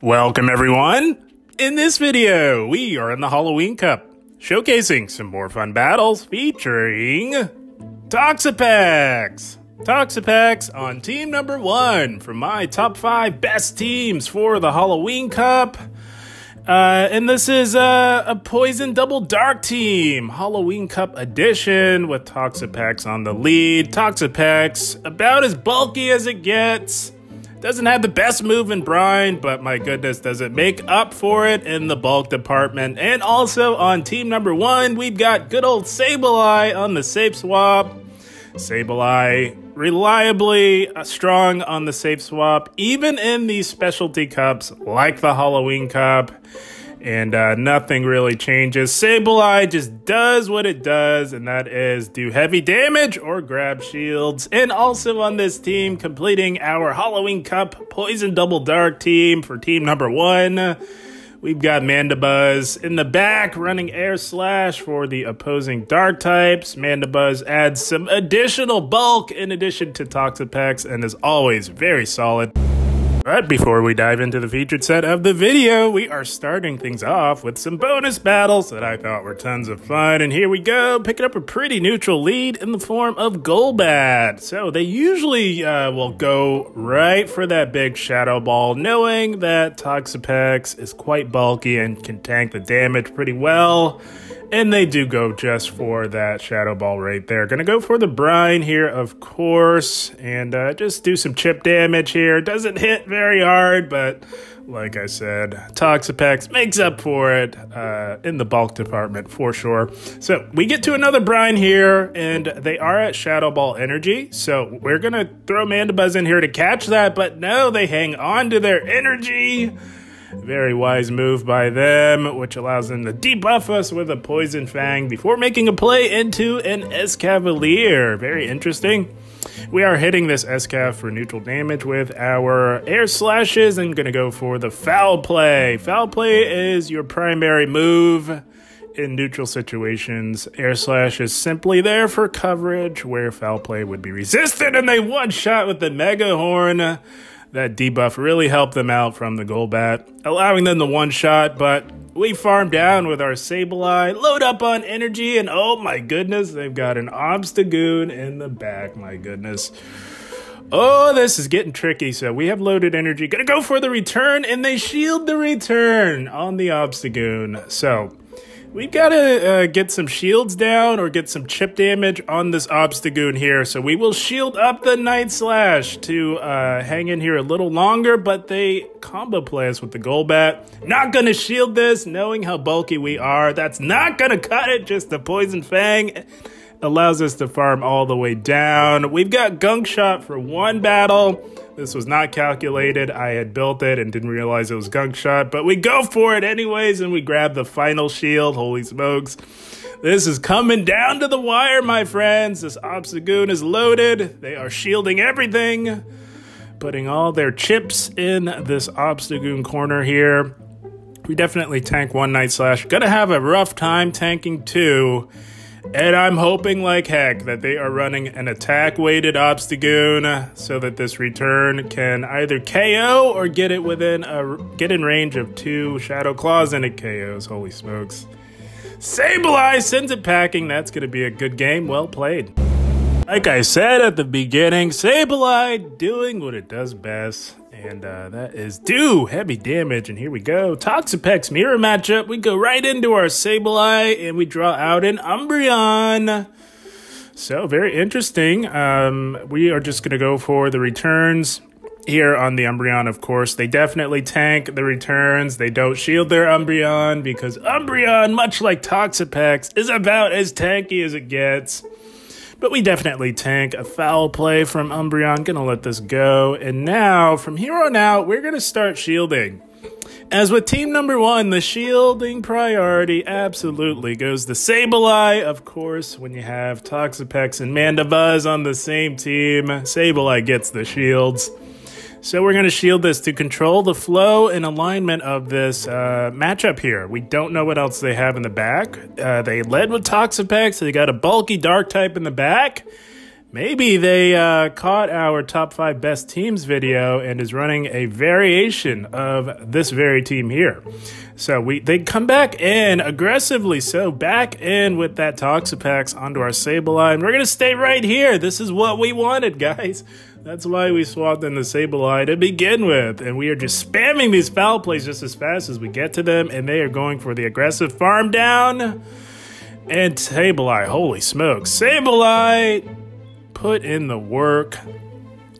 Welcome everyone! In this video, we are in the Halloween Cup, showcasing some more fun battles featuring Toxapex! Toxapex on team number 1 for my top 5 best teams for the Halloween Cup. And this is a Poison Double Dark team, Halloween Cup edition with Toxapex on the lead. Toxapex, about as bulky as it gets. Doesn't have the best move in Brine, but my goodness, does it make up for it in the bulk department. And also on team number 1, we've got good old Sableye on the Safe Swap. Sableye, reliably strong on the Safe Swap, even in these specialty cups like the Halloween Cup, and nothing really changes. Sableye just does what it does, and that is do heavy damage or grab shields. And also on this team, completing our Halloween Cup Poison Double Dark team for team number 1, we've got Mandibuzz in the back running Air Slash for the opposing Dark types. Mandibuzz adds some additional bulk in addition to Toxapex and is always very solid. But before we dive into the featured set of the video, we are starting things off with some bonus battles that I thought were tons of fun. And here we go, picking up a pretty neutral lead in the form of Golbat. So they usually will go right for that big Shadow Ball, knowing that Toxapex is quite bulky and can tank the damage pretty well. And they do go just for that Shadow Ball right there. Gonna go for the Brine here, of course, and just do some chip damage here. Doesn't hit very hard, but like I said, Toxapex makes up for it in the bulk department for sure. So we get to another Brine here, and they are at Shadow Ball energy. So we're gonna throw Mandibuzz in here to catch that, but no, they hang on to their energy. Very wise move by them, which allows them to debuff us with a Poison Fang before making a play into an Escavalier. Very interesting. We are hitting this Escav for neutral damage with our Air Slashes and going to go for the Foul Play. Foul Play is your primary move in neutral situations. Air Slash is simply there for coverage where Foul Play would be resisted, and they one-shot with the Mega Horn. That debuff really helped them out from the Golbat, allowing them the one-shot, but we farm down with our Sableye, load up on energy, and oh my goodness, they've got an Obstagoon in the back, my goodness. Oh, this is getting tricky, so we have loaded energy. Gonna go for the return, and they shield the return on the Obstagoon, so we've got to get some shields down or get some chip damage on this Obstagoon here. So we will shield up the Night Slash to hang in here a little longer, but they combo play us with the Golbat. Not going to shield this, knowing how bulky we are. That's not going to cut it, just the Poison Fang allows us to farm all the way down. We've got Gunk Shot for one battle. This was not calculated. I had built it and didn't realize it was Gunk Shot, but we go for it anyways, and we grab the final shield. Holy smokes. This is coming down to the wire, my friends. This Obstagoon is loaded. They are shielding everything, putting all their chips in this Obstagoon corner here. We definitely tank one Night Slash. Gonna have a rough time tanking two. And I'm hoping like heck that they are running an attack-weighted Obstagoon so that this return can either KO or get it within get in range of two Shadow Claws, and it KOs. Holy smokes. Sableye sends it packing. That's going to be a good game. Well played. Like I said at the beginning, Sableye doing what it does best. And that is do heavy damage, and here we go. Toxapex mirror matchup. We go right into our Sableye, and we draw out an Umbreon. So very interesting. We are just going to go for the returns here on the Umbreon, of course. They definitely tank the returns. They don't shield their Umbreon because Umbreon, much like Toxapex, is about as tanky as it gets. But we definitely tank a Foul Play from Umbreon. Gonna let this go. And now, from here on out, we're gonna start shielding. As with team number 1, the shielding priority absolutely goes to Sableye. Of course, when you have Toxapex and Mandibuzz on the same team, Sableye gets the shields. So we're gonna shield this to control the flow and alignment of this matchup here. We don't know what else they have in the back. They led with Toxapex, so they got a bulky Dark type in the back. Maybe they caught our top 5 best teams video and is running a variation of this very team here. So they come back in aggressively. So back in with that Toxapex onto our Sableye. And we're going to stay right here. This is what we wanted, guys. That's why we swapped in the Sableye to begin with. And we are just spamming these foul plays just as fast as we get to them. And they are going for the aggressive farm down. And Sableye, holy smokes. Sableye put in the work.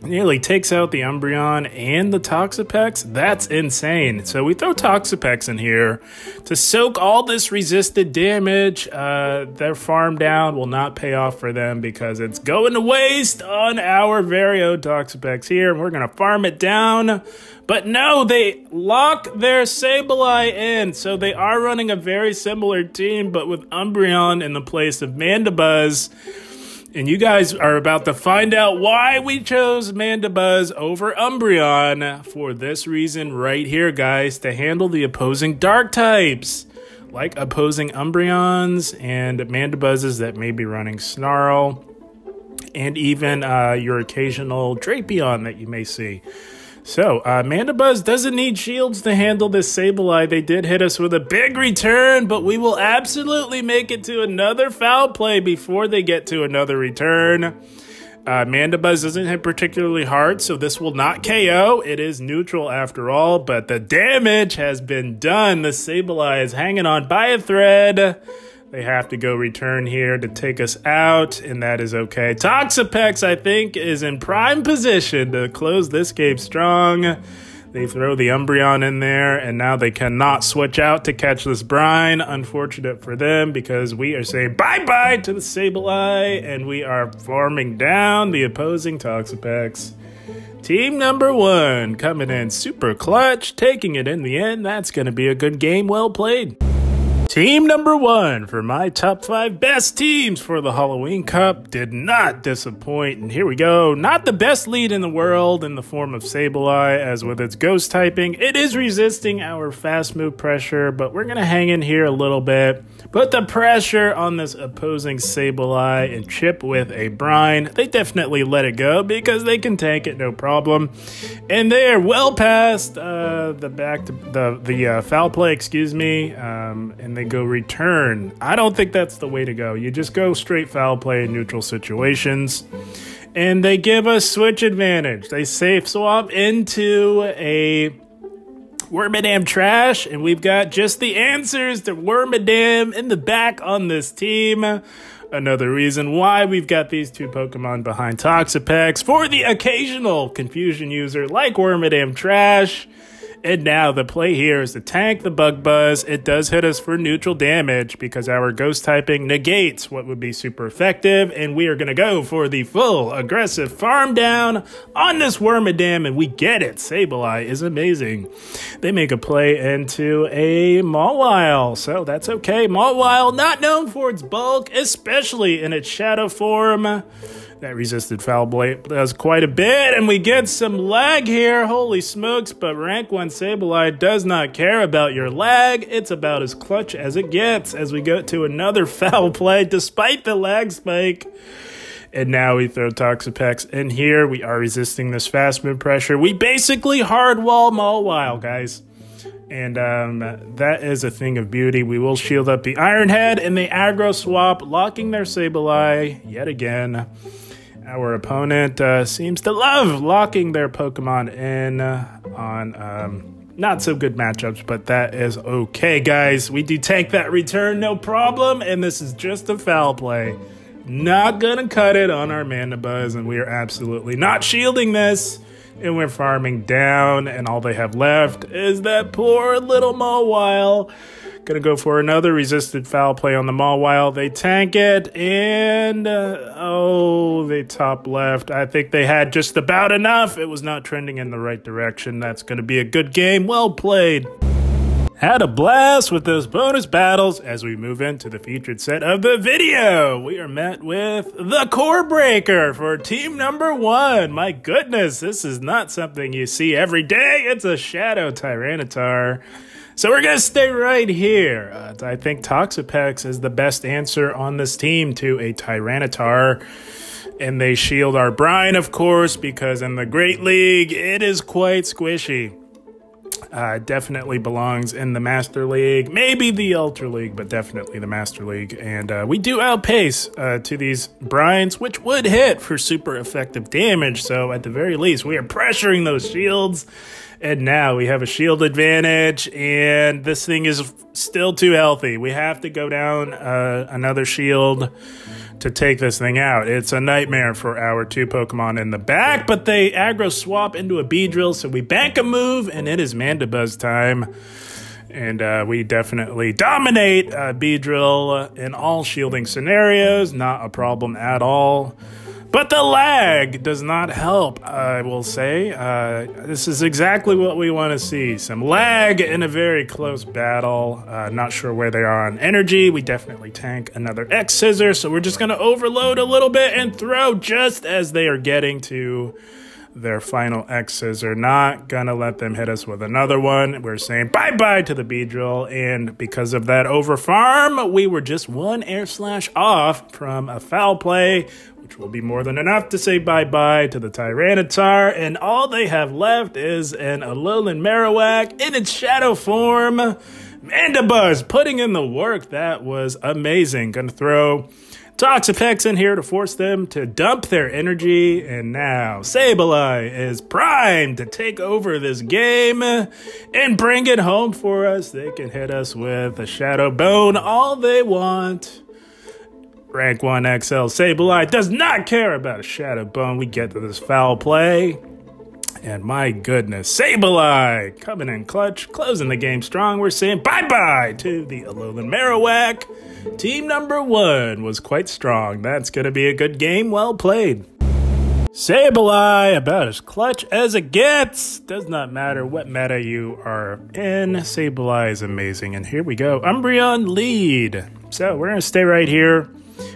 Nearly takes out the Umbreon and the Toxapex. That's insane. So we throw Toxapex in here to soak all this resisted damage. Their farm down will not pay off for them because it's going to waste on our very own Toxapex here. We're going to farm it down. But no, they lock their Sableye in. So they are running a very similar team, but with Umbreon in the place of Mandibuzz. And you guys are about to find out why we chose Mandibuzz over Umbreon for this reason right here, guys, to handle the opposing dark types, like opposing Umbreons and Mandibuzzes that may be running Snarl, and even your occasional Drapion that you may see. So, Mandibuzz doesn't need shields to handle this Sableye. They did hit us with a big return, but we will absolutely make it to another foul play before they get to another return. Mandibuzz doesn't hit particularly hard, so this will not KO. It is neutral after all, but the damage has been done. The Sableye is hanging on by a thread. They have to go return here to take us out, and that is okay. Toxapex, I think, is in prime position to close this game strong. They throw the Umbreon in there, and now they cannot switch out to catch this brine. Unfortunate for them, because we are saying bye-bye to the Sableye, and we are farming down the opposing Toxapex. Team number 1 coming in super clutch, taking it in the end. That's going to be a good game. Well played. Team number 1 for my top 5 best teams for the Halloween Cup did not disappoint. And here we go. Not the best lead in the world in the form of Sableye, as with its ghost typing. It is resisting our fast move pressure, but we're going to hang in here a little bit. Put the pressure on this opposing Sableye and chip with a brine. They definitely let it go because they can tank it no problem. And they are well past foul play, excuse me. And they go return. I don't think that's the way to go. You just go straight foul play in neutral situations. And they give us switch advantage. They safe swap into a Wormadam trash, and we've got just the answers to Wormadam in the back on this team. Another reason why we've got these two Pokemon behind Toxapex for the occasional confusion user like Wormadam trash. And now the play here is to tank the Bug Buzz. It does hit us for neutral damage because our ghost typing negates what would be super effective. And we are going to go for the full aggressive farm down on this Wormadam. And we get it. Sableye is amazing. They make a play into a Mawile. So that's okay. Mawile, not known for its bulk, especially in its shadow form. That resisted foul play does quite a bit, and we get some lag here. Holy smokes, but Rank 1 Sableye does not care about your lag. It's about as clutch as it gets as we go to another foul play despite the lag spike. And now we throw Toxapex in here. We are resisting this fast move pressure. We basically hard wall Mawile, guys. And that is a thing of beauty. We will shield up the Iron Head and the aggro swap, locking their Sableye yet again. Our opponent seems to love locking their Pokemon in on not so good matchups, but that is okay, guys. We do take that return, no problem, and this is just a foul play. Not gonna cut it on our Mandibuzz, and we are absolutely not shielding this. And we're farming down, and all they have left is that poor little Mawile. Gonna go for another resisted foul play on the Mawile. They tank it, and oh, they top left. I think they had just about enough. It was not trending in the right direction. That's gonna be a good game. Well played. Had a blast with those bonus battles as we move into the featured set of the video. We are met with the Core Breaker for team number 1. My goodness, this is not something you see every day. It's a shadow Tyranitar. So we're going to stay right here. I think Toxapex is the best answer on this team to a Tyranitar. And they shield our brine, of course, because in the Great League, it is quite squishy. Definitely belongs in the Master League, maybe the Ultra League, but definitely the Master League. And we do outpace to these brines, which would hit for super effective damage. So at the very least, we are pressuring those shields. And now we have a shield advantage, and this thing is still too healthy. We have to go down another shield to take this thing out. It's a nightmare for our two Pokemon in the back, but they aggro swap into a Beedrill, so we bank a move, and it is Mandibuzz time. And we definitely dominate Beedrill in all shielding scenarios. Not a problem at all. But the lag does not help, I will say. This is exactly what we want to see. Some lag in a very close battle. Not sure where they are on energy. We definitely tank another X-Scissor, so we're just going to overload a little bit and throw just as they are getting to their final X-Scissor. Not going to let them hit us with another one. We're saying bye-bye to the Beedrill, and because of that overfarm, we were just one Air Slash off from a foul play, which will be more than enough to say bye-bye to the Tyranitar, and all they have left is an Alolan Marowak in its shadow form. Mandibuzz putting in the work. That was amazing. Gonna throw Toxapex in here to force them to dump their energy, and now Sableye is primed to take over this game and bring it home for us. They can hit us with a Shadow Bone all they want. Rank 1 XL Sableye does not care about a Shadow Bone. We get to this foul play, and my goodness, Sableye coming in clutch, closing the game strong. We're saying bye-bye to the Alolan Marowak. Team number one was quite strong. That's going to be a good game. Well played. Sableye, about as clutch as it gets. Does not matter what meta you are in. Sableye is amazing. And here we go. Umbreon lead. So we're going to stay right here.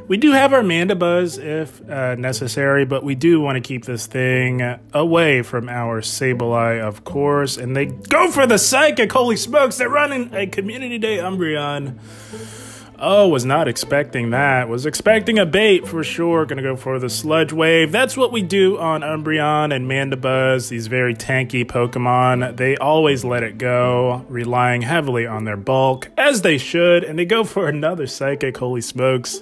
We do have our Mandibuzz if necessary, but we do want to keep this thing away from our Sableye, of course. And they go for the Psychic. Holy smokes, they're running a Community Day Umbreon. Oh, was not expecting that. Was expecting a bait for sure. Gonna go for the Sludge Wave. That's what we do on Umbreon and Mandibuzz. These very tanky Pokemon. They always let it go, relying heavily on their bulk, as they should. And they go for another Psychic. Holy smokes.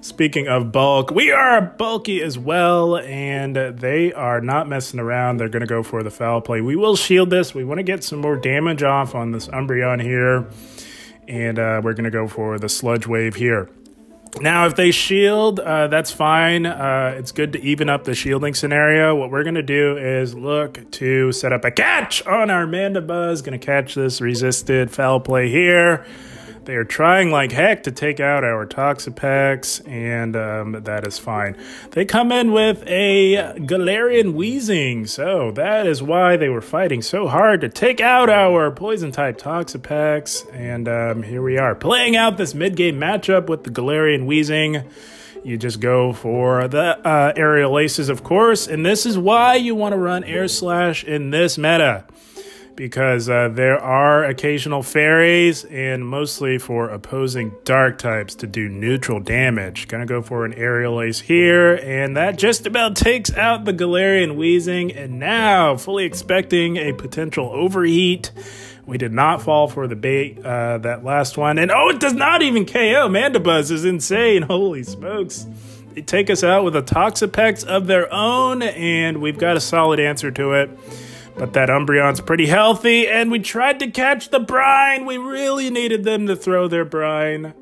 Speaking of bulk, we are bulky as well, and they are not messing around. They're going to go for the foul play. We will shield this. We want to get some more damage off on this Umbreon here, and we're going to go for the Sludge Wave here. Now, if they shield, that's fine. It's good to even up the shielding scenario. What we're going to do is look to set up a catch on our Mandibuzz. Going to catch this resisted foul play here. They are trying like heck to take out our Toxapex, and that is fine. They come in with a Galarian Weezing, so that is why they were fighting so hard to take out our Poison-type Toxapex. And here we are, playing out this mid-game matchup with the Galarian Weezing. You just go for the Aerial Aces, of course, and this is why you want to run Air Slash in this meta, because there are occasional fairies, and mostly for opposing dark types to do neutral damage. Gonna go for an Aerial Ace here, and that just about takes out the Galarian Weezing, and now fully expecting a potential overheat. We did not fall for the bait, that last one, and oh, it does not even KO. Mandibuzz is insane, holy smokes. They take us out with a Toxapex of their own, and we've got a solid answer to it. But that Umbreon's pretty healthy, and we tried to catch the brine. We really needed them to throw their brine,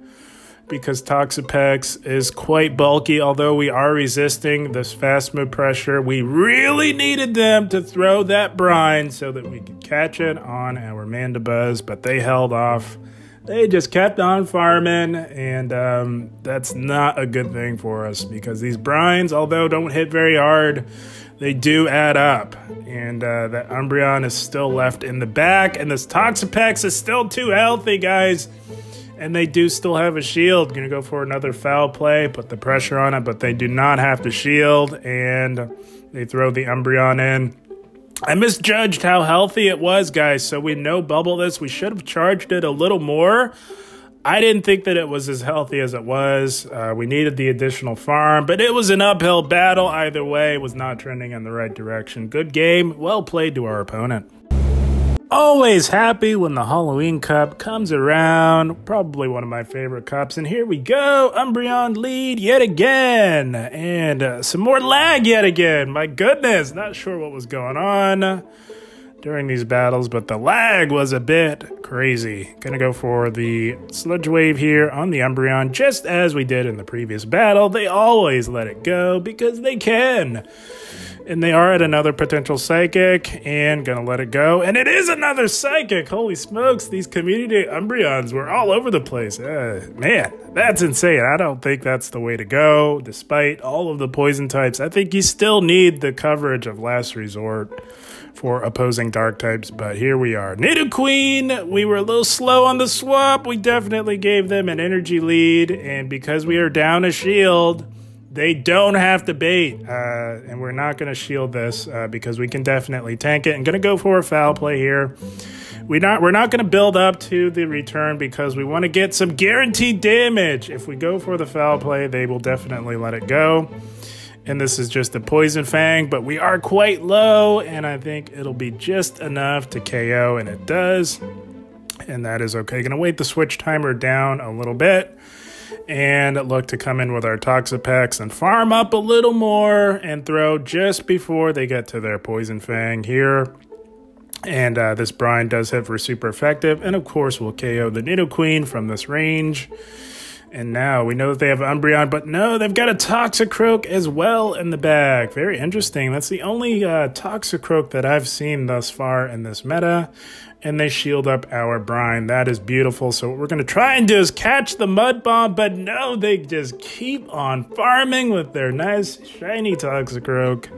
because Toxapex is quite bulky. Although we are resisting this fast move pressure, we really needed them to throw that brine so that we could catch it on our Mandibuzz, but they held off. They just kept on farming, and that's not a good thing for us, because these brines, although don't hit very hard, they do add up. And that Umbreon is still left in the back, and this Toxapex is still too healthy, guys. And they do still have a shield. Gonna go for another foul play, put the pressure on it, but they do not have to shield, and they throw the Umbreon in. I misjudged how healthy it was, guys, so we no-bubble this. We should have charged it a little more. I didn't think that it was as healthy as it was. We needed the additional farm, but it was an uphill battle. Either way, it was not trending in the right direction. Good game. Well played to our opponent. Always happy when the Halloween Cup comes around. Probably one of my favorite cups. And here we go. Umbreon lead yet again. And some more lag yet again. My goodness. Not sure what was going on during these battles, but the lag was a bit crazy. Gonna go for the Sludge Wave here on the Umbreon, just as we did in the previous battle. They always let it go because they can. And they are at another potential Psychic, and gonna let it go. And it is another Psychic! Holy smokes, these community Umbreons were all over the place. Man, that's insane. I don't think that's the way to go, despite all of the poison types. I think you still need the coverage of Last Resort for opposing dark types, but here we are. Nidoqueen, we were a little slow on the swap. We definitely gave them an energy lead, and because we are down a shield, they don't have to bait, and we're not going to shield this because we can definitely tank it. I'm going to go for a foul play here. We're not going to build up to the return because we want to get some guaranteed damage. If we go for the foul play, they will definitely let it go. And this is just a Poison Fang, but we are quite low, and I think it'll be just enough to KO, and it does. And that is okay. Gonna wait the switch timer down a little bit and look to come in with our Toxapex and farm up a little more and throw just before they get to their Poison Fang here. And this Brine does hit for super effective, and of course we'll KO the Nidoqueen from this range. And now we know that they have Umbreon, but no, they've got a Toxicroak as well in the bag. Very interesting. That's the only Toxicroak that I've seen thus far in this meta. And they shield up our Brine. That is beautiful. So what we're going to try and do is catch the Mud Bomb, but no, they just keep on farming with their nice, shiny Toxicroak.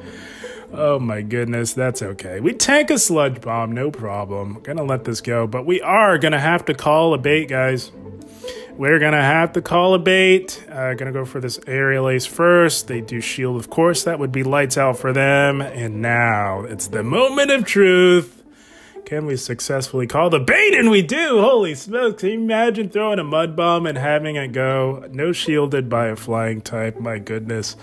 Oh my goodness, that's okay. We tank a Sludge Bomb, no problem. Going to let this go, but we are going to have to call a bait, guys. We're going to have to call a bait. Going to go for this Aerial Ace first. They do shield, of course. That would be lights out for them. And now it's the moment of truth. Can we successfully call the bait? And we do. Holy smokes. Can you imagine throwing a Mud Bomb and having it go? No shielded by a flying type. My goodness.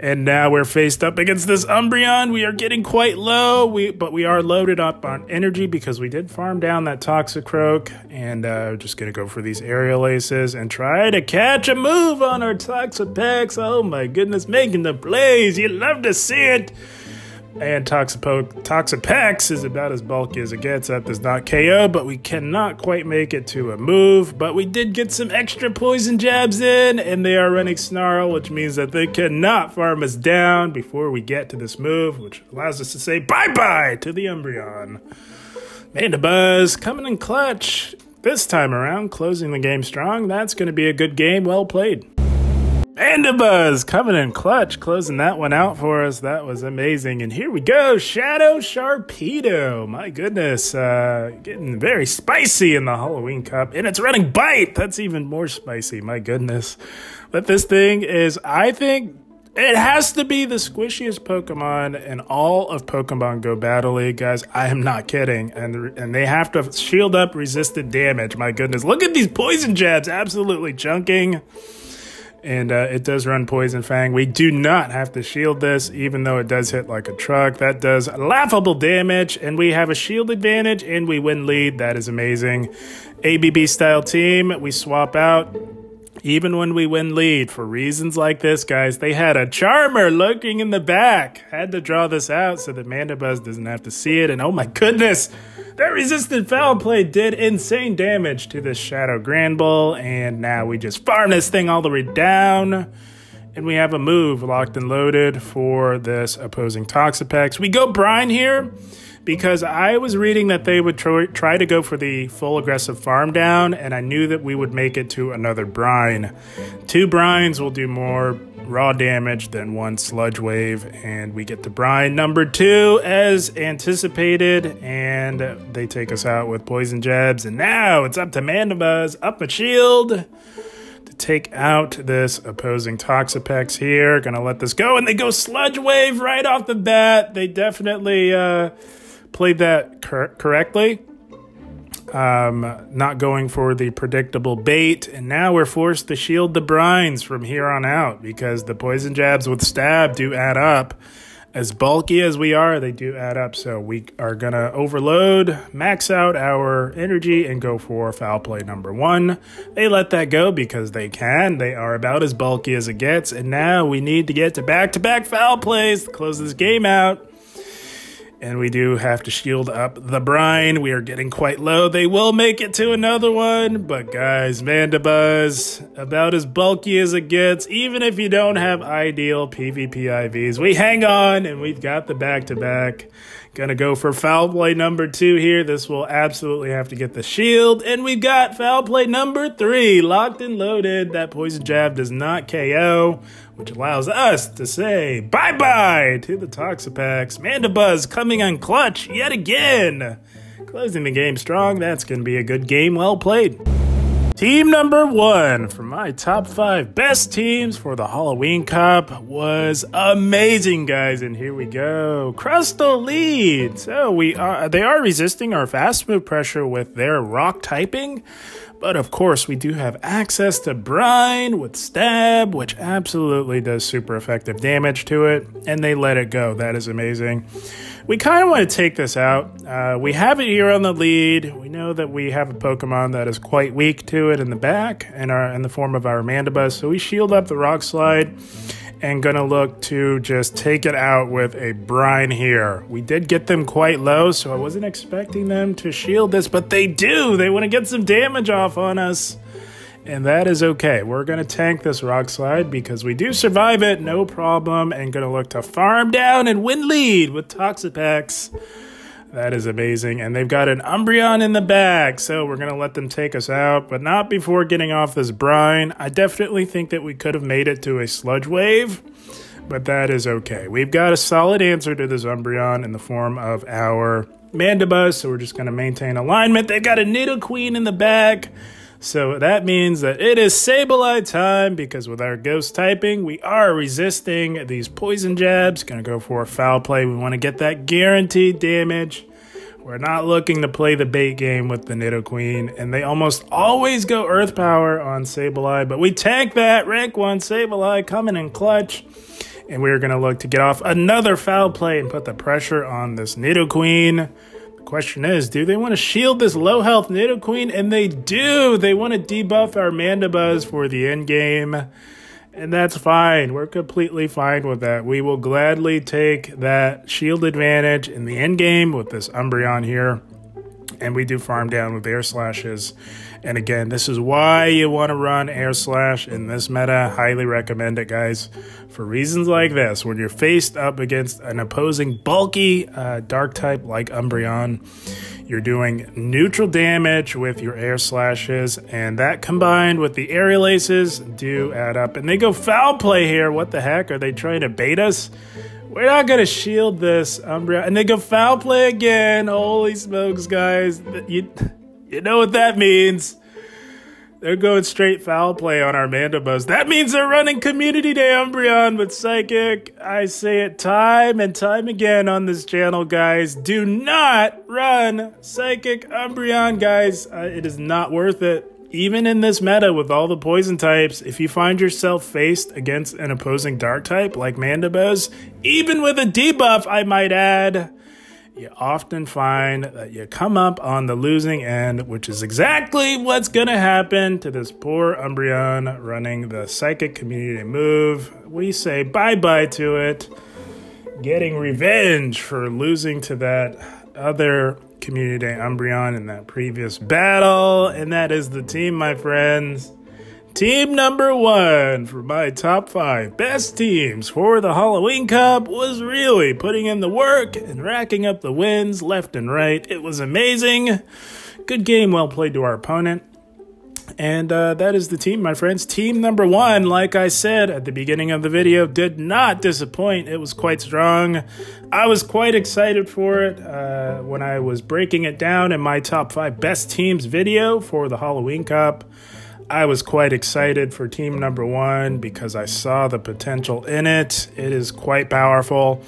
And now we're faced up against this Umbreon. We are getting quite low, but we are loaded up on energy because we did farm down that Toxicroak. And we're just going to go for these Aerial Aces and try to catch a move on our Toxapex. Oh my goodness. Making the plays. You love to see it. And Toxapex is about as bulky as it gets. That does not KO, but we cannot quite make it to a move. But we did get some extra poison jabs in, and they are running Snarl, which means that they cannot farm us down before we get to this move, which allows us to say bye-bye to the Umbreon. Mandibuzz coming in clutch this time around, closing the game strong. That's going to be a good game. Well played. Mandibuzz coming in clutch, closing that one out for us. That was amazing. And here we go, Shadow Sharpedo. My goodness, getting very spicy in the Halloween Cup. And it's running Bite. That's even more spicy, my goodness. But this thing is, I think, it has to be the squishiest Pokemon in all of Pokemon GO Battle League, guys. I am not kidding. And they have to shield up resisted damage. My goodness, look at these poison jabs absolutely chunking. And it does run Poison Fang. We do not have to shield this, even though it does hit like a truck. That does laughable damage, and we have a shield advantage, and we win lead. That is amazing. ABB-style team, we swap out. Even when we win lead, for reasons like this, guys, they had a Charmer lurking in the back. Had to draw this out so that Mandibuzz doesn't have to see it. And oh my goodness, that resistant foul play did insane damage to this Shadow Granbull. And now we just farm this thing all the way down. And we have a move locked and loaded for this opposing Toxapex. We go Brine here, because I was reading that they would try to go for the full aggressive farm down, and I knew that we would make it to another Brine. Two Brines will do more raw damage than one Sludge Wave, and we get the Brine number two as anticipated, and they take us out with poison jabs. And now it's up to Mandibuzz, up a shield, take out this opposing Toxapex here. Gonna let this go, and they go Sludge Wave right off the bat. They definitely played that correctly. not going for the predictable bait, and now we're forced to shield the brines from here on out because the poison jabs with stab do add up. As bulky as we are, they do add up, so we are gonna overload, max out our energy, and go for foul play number one. They let that go because they can. They are about as bulky as it gets, and now we need to get to back-to-back foul plays to close this game out. And we do have to shield up the brine. We are getting quite low. They will make it to another one. But guys, Mandibuzz, about as bulky as it gets. Even if you don't have ideal PvP IVs, we hang on and we've got the back-to-back. Gonna go for foul play number two here. This will absolutely have to get the shield. And we've got foul play number three locked and loaded. That poison jab does not KO, which allows us to say bye-bye to the Toxapex. Mandibuzz coming on clutch yet again. Closing the game strong. That's gonna be a good game. Well played. Team number one for my top five best teams for the Halloween Cup was amazing, guys. And here we go. Crustle lead. So they are resisting our fast move pressure with their rock typing. But of course, we do have access to brine with stab, which absolutely does super effective damage to it. And they let it go. That is amazing. We kind of want to take this out. We have it here on the lead. We know that we have a Pokemon that is quite weak to it in the back and in the form of our Mandibuzz. So we shield up the rock slide and gonna look to just take it out with a brine here. We did get them quite low, so I wasn't expecting them to shield this, but they do. They want to get some damage off on us, and that is okay. We're gonna tank this rock slide because we do survive it, no problem, and gonna look to farm down and win lead with Toxapex. That is amazing, and they've got an Umbreon in the back, so we're gonna let them take us out, but not before getting off this brine. I definitely think that we could have made it to a sludge wave, but that is okay. We've got a solid answer to this Umbreon in the form of our Mandibuzz, so we're just gonna maintain alignment. They've got a Nidoqueen in the back, so that means that it is Sableye time, because with our ghost typing, we are resisting these poison jabs. Gonna go for a foul play. We wanna get that guaranteed damage. We're not looking to play the bait game with the Nidoqueen, and they almost always go Earth Power on Sableye, but we tank that. Rank 1 Sableye coming in clutch, and we're gonna look to get off another foul play and put the pressure on this Nidoqueen. Question is, do they want to shield this low health Nidoqueen? And they do. They want to debuff our Mandibuzz for the end game, and that's fine. We're completely fine with that. We will gladly take that shield advantage in the end game with this Umbreon here, and we do farm down with air slashes. And again, this is why you want to run air slash in this meta. Highly recommend it, guys, for reasons like this. When you're faced up against an opposing bulky dark type like Umbreon, you're doing neutral damage with your air slashes, and that combined with the aerial aces do add up. And they go foul play here. What the heck? Are they trying to bait us? We're not going to shield this Umbreon. And they go foul play again. Holy smokes, guys. You know what that means. They're going straight foul play on our Mandibuzz. That means they're running Community Day Umbreon with Psychic. I say it time and time again on this channel, guys. Do not run Psychic Umbreon, guys. It is not worth it. Even in this meta with all the poison types, if you find yourself faced against an opposing dark type like Mandibuzz, even with a debuff, I might add, you often find that you come up on the losing end, which is exactly what's going to happen to this poor Umbreon running the Psychic Community move. We say bye-bye to it, getting revenge for losing to that other Community Day Umbreon in that previous battle. And that is the team, my friends. Team number one for my top five best teams for the Halloween Cup was really putting in the work and racking up the wins left and right. It was amazing. Good game, well played to our opponent. And that is the team, my friends. Team number one, like I said at the beginning of the video, did not disappoint. It was quite strong. I was quite excited for it when I was breaking it down in my top five best teams video for the Halloween Cup. I was quite excited for team number one because I saw the potential in it. It is quite powerful.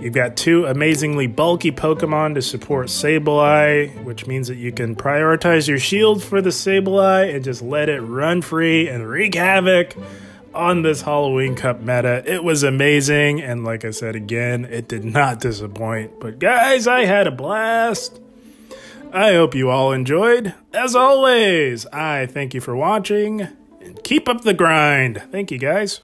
You've got two amazingly bulky Pokemon to support Sableye, which means that you can prioritize your shield for the Sableye and just let it run free and wreak havoc on this Halloween Cup meta. It was amazing, and like I said again, it did not disappoint. But guys, I had a blast. I hope you all enjoyed. As always, I thank you for watching, and keep up the grind. Thank you, guys.